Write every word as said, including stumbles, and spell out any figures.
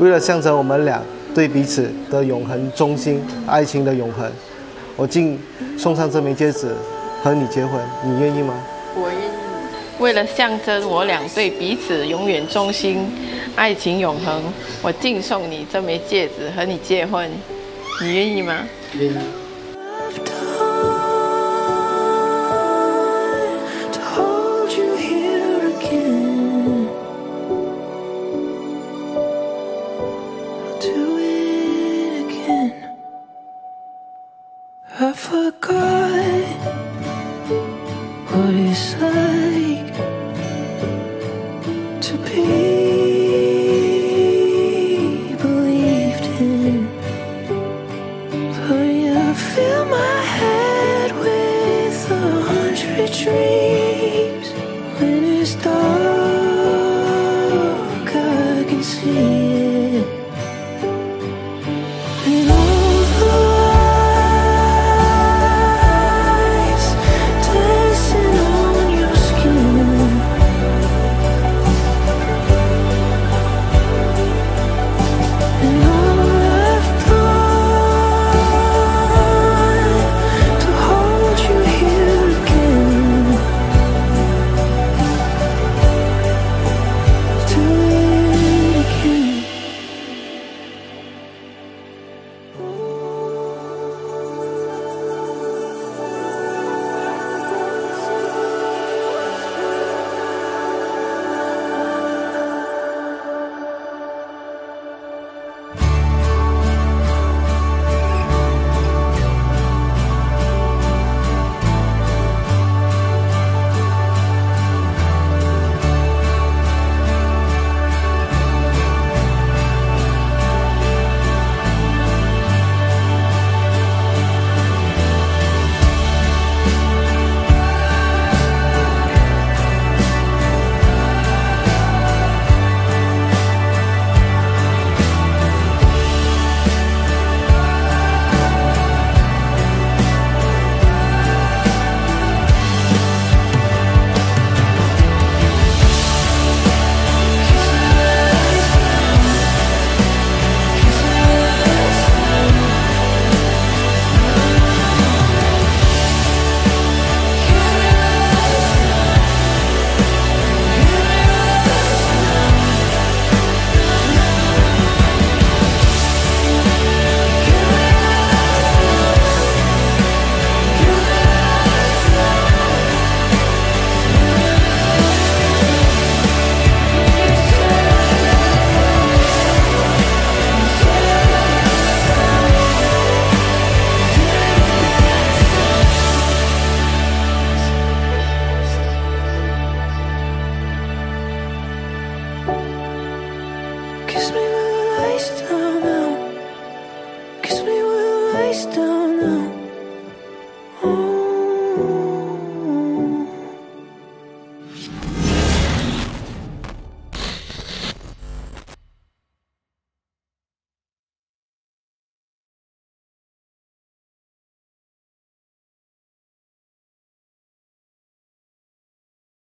为了象征我们俩对彼此的永恒忠心，爱情的永恒，我竟送上这枚戒指，和你结婚，你愿意吗？我愿意。为了象征我俩对彼此永远忠心，爱情永恒，我竟送你这枚戒指，和你结婚，你愿意吗？愿意。I forgot what it's like to be believed in, but I fill my head with a hundred dreams.